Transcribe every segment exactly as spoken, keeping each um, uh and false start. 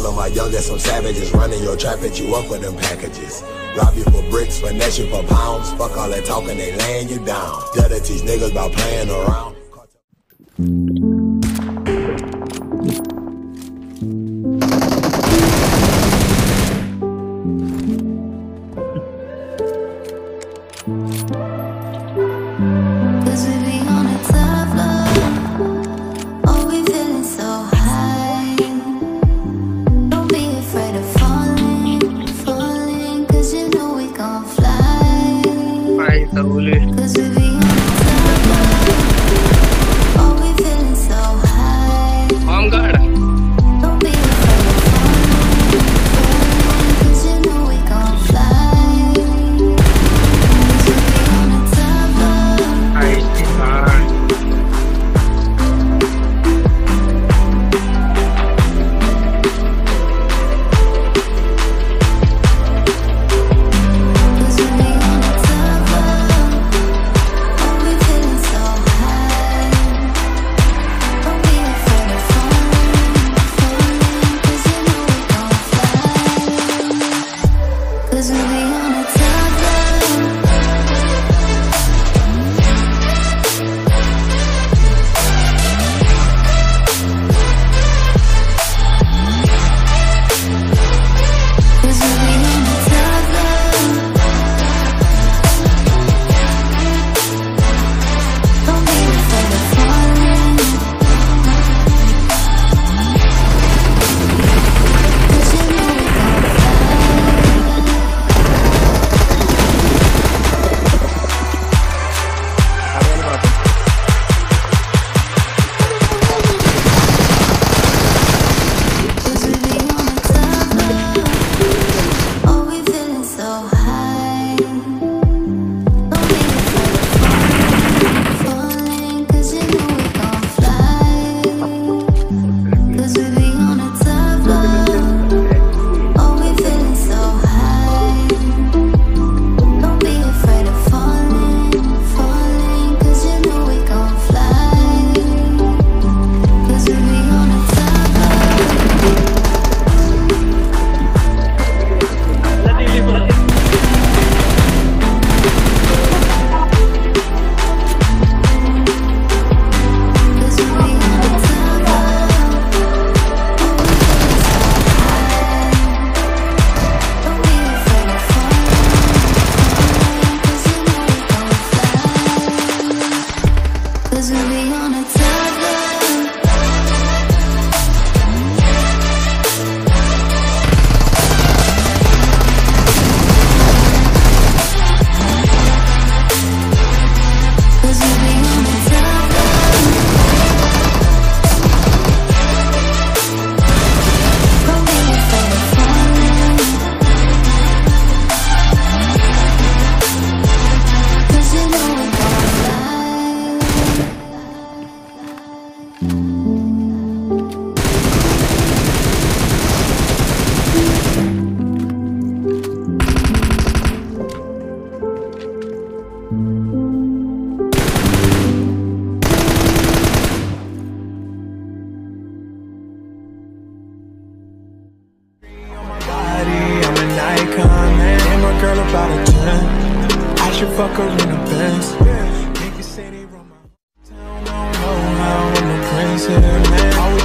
All of my youngest, some savages. Running your trap, hit you up with them packages. Rob you for bricks, finesse you for pounds. Fuck all that talking, they laying you down. Gotta teach niggas about playing around.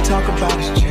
Talk about his